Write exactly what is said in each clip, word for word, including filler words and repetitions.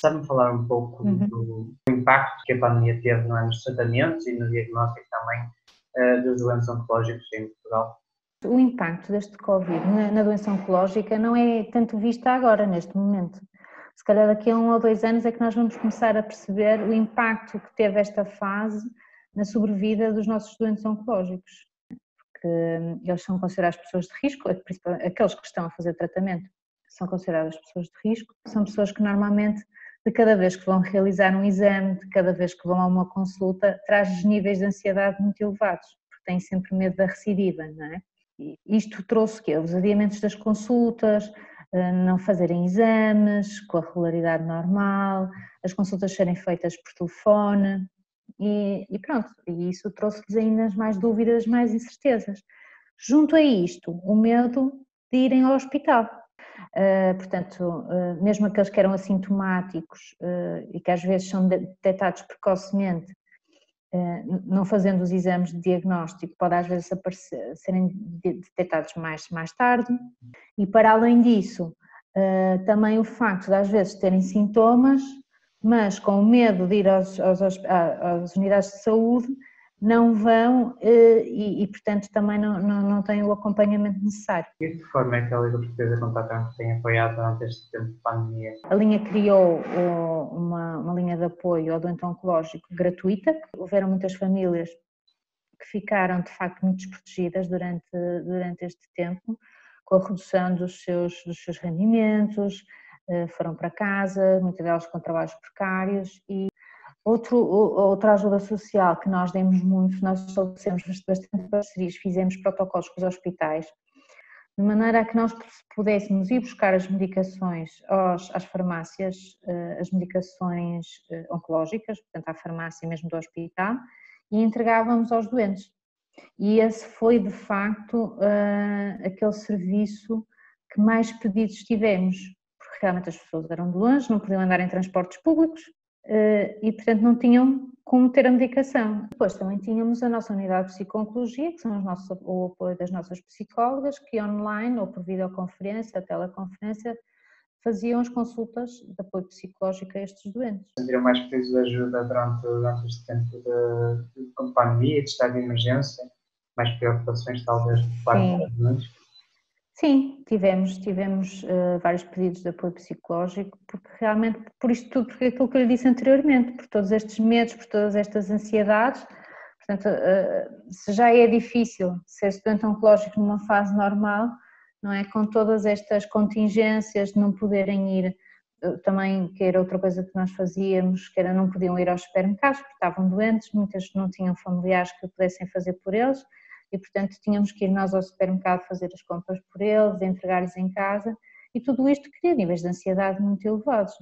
Sabe-me falar um pouco uhum. do impacto que a pandemia teve não é, nos tratamentos e no diagnóstico também uh, dos doentes oncológicos em Portugal? O impacto deste Covid na, na doença oncológica não é tanto vista agora, neste momento. Se calhar daqui a um ou dois anos é que nós vamos começar a perceber o impacto que teve esta fase na sobrevida dos nossos doentes oncológicos. Porque eles são considerados pessoas de risco, aqueles que estão a fazer tratamento são consideradas pessoas de risco, são pessoas que normalmente de cada vez que vão realizar um exame, de cada vez que vão a uma consulta, traz níveis de ansiedade muito elevados, porque têm sempre medo da recidiva, não é? E isto trouxe que os adiamentos das consultas, não fazerem exames com a regularidade normal, as consultas serem feitas por telefone e, e pronto, e isso trouxe-lhes ainda mais dúvidas, mais incertezas. Junto a isto, o medo de irem ao hospital. Uh, portanto, uh, mesmo aqueles que eram assintomáticos uh, e que às vezes são detectados precocemente, uh, não fazendo os exames de diagnóstico, pode às vezes aparecer, serem detectados mais, mais tarde. E para além disso, uh, também o facto de às vezes terem sintomas, mas com medo de ir aos, aos, às unidades de saúde, não vão e, e portanto, também não, não, não têm o acompanhamento necessário. E de que forma é que a Liga Portuguesa Contra o Cancro tem apoiado durante este tempo de pandemia? A linha criou uma, uma linha de apoio ao doente oncológico gratuita. Houveram muitas famílias que ficaram, de facto, muito desprotegidas durante, durante este tempo, com a redução dos seus, dos seus rendimentos, foram para casa, muitas delas com trabalhos precários e Outro, outra ajuda social que nós demos muito, nós estabelecemos bastante parcerias, fizemos protocolos com os hospitais, de maneira a que nós pudéssemos ir buscar as medicações aos, às farmácias, as medicações oncológicas, portanto à farmácia mesmo do hospital, e entregávamos aos doentes. E esse foi de facto aquele serviço que mais pedidos tivemos, porque realmente as pessoas eram de longe, não podiam andar em transportes públicos, e portanto não tinham como ter a medicação. Depois também tínhamos a nossa unidade de psico-oncologia, que são os nossos, o apoio das nossas psicólogas, que online ou por videoconferência, teleconferência, faziam as consultas de apoio psicológico a estes doentes. Sentiram mais preciso de ajuda durante, durante este tempo de, de pandemia, de estado de emergência, mais preocupações talvez por parte das doentes? Sim, tivemos, tivemos uh, vários pedidos de apoio psicológico, porque realmente, por isto tudo, por aquilo que eu lhe disse anteriormente, por todos estes medos, por todas estas ansiedades, portanto, uh, se já é difícil ser doente oncológico numa fase normal, não é? Com todas estas contingências de não poderem ir, uh, também que era outra coisa que nós fazíamos, que era não podiam ir aos supermercados porque estavam doentes, muitas não tinham familiares que pudessem fazer por eles, e portanto tínhamos que ir nós ao supermercado fazer as compras por eles, entregar-lhes em casa, e tudo isto cria níveis de ansiedade muito elevados,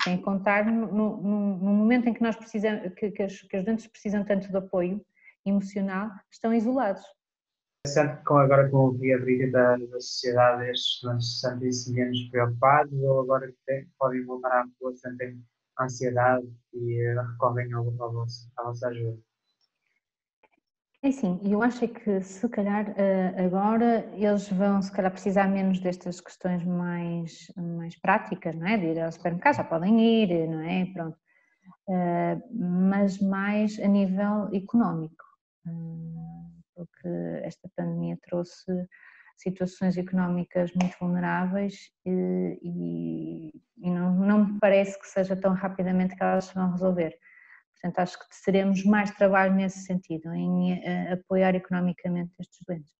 sem contar no, no, no momento em que, nós precisamos, que, que, os, que os doentes precisam tanto de apoio emocional, estão isolados. Sente que agora com o dia a briga da, da sociedade estes doentes se sentem menos preocupados, ou agora que tem, podem voltar à rua, sentem ansiedade e recorrem à vossa ajuda? É sim, eu acho que se calhar agora eles vão se calhar precisar menos destas questões mais, mais práticas, não é? De ir ao supermercado, já podem ir, não é? Pronto. Mas mais a nível económico, porque esta pandemia trouxe situações económicas muito vulneráveis e, e, e não, não me parece que seja tão rapidamente que elas se vão resolver. Portanto, acho que teremos mais trabalho nesse sentido, em apoiar economicamente estes doentes.